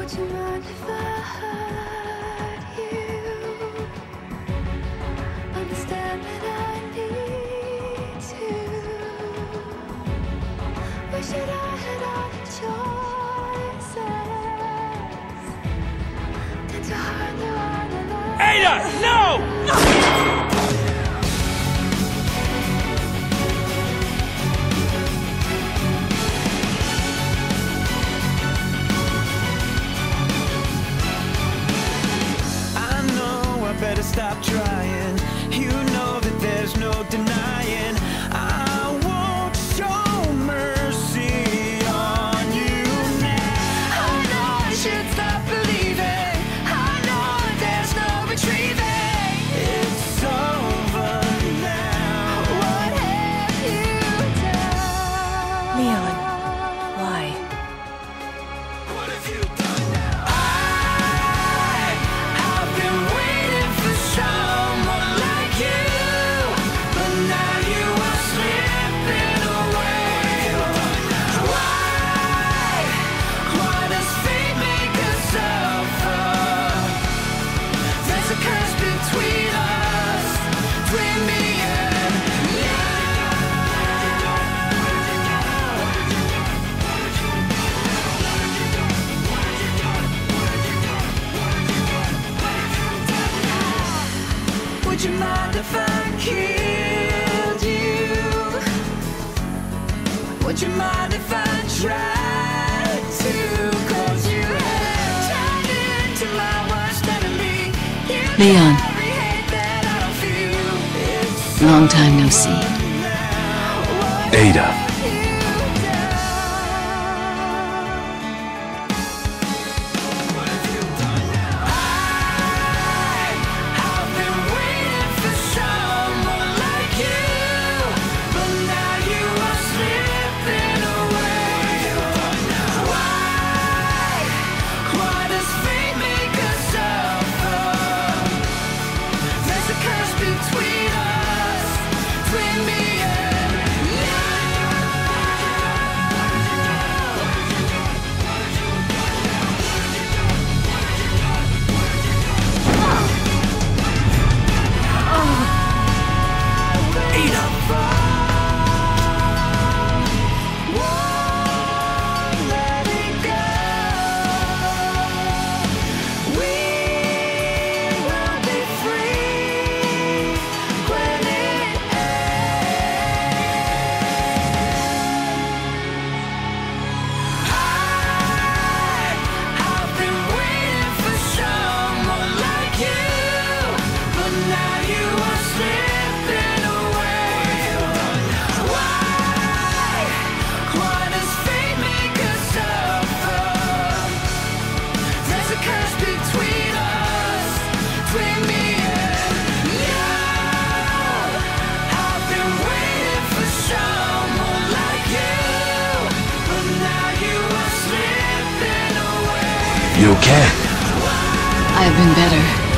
Would you mind if I hurt you? Understand that I need you. Wish that I had other choices than to hurt you on the line. Ada, no! Better stop trying. You know that there's no denying. I won't show mercy on you now. I know I should stop believing. I know there's no retrieving. It's over now. What have you done? Leon, why? What have you done now? I've been waiting. Someone like you, but now you are slipping away. Why does fate make us suffer? There's a curse between us, between me and you. Would you mind if I killed you? Would you mind if I tried to? 'Cause you have turned into my worst enemy. Leon, long time no see. Ada. You okay? I've been better.